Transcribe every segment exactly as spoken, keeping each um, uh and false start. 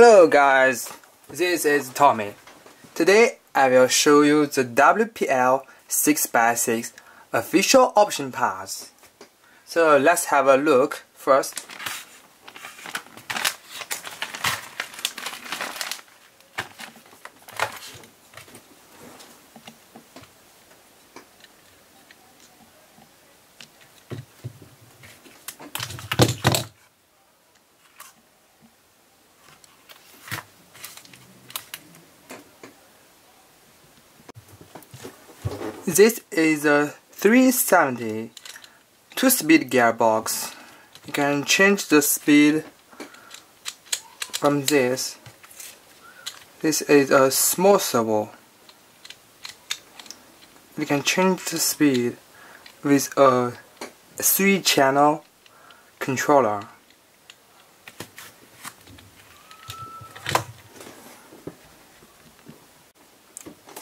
Hello guys, this is Tommy. Today I will show you the W P L six by six official option parts. So let's have a look first. This is a three seventy two-speed gearbox. You can change the speed from this. This is a small servo. You can change the speed with a three-channel controller.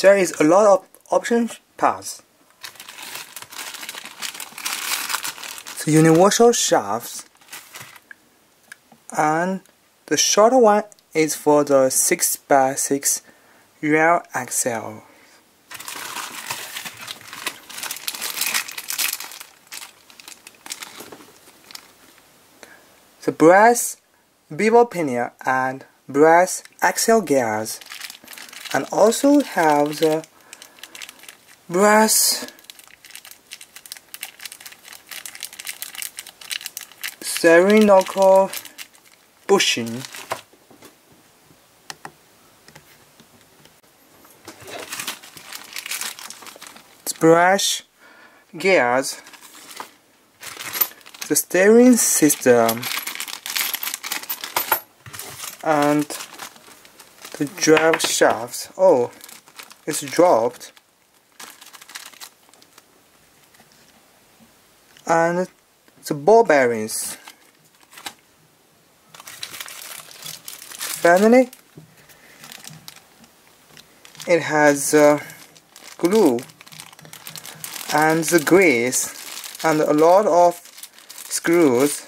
There is a lot of options parts. The universal shafts, and the shorter one is for the six by six rear axle. The brass bevel pinion and brass axle gears, and also have the brass cylindrical bushing. The brass gears, the steering system, and the drive shafts. Oh, it's dropped. And the ball bearings. Finally, it has uh, glue and the grease and a lot of screws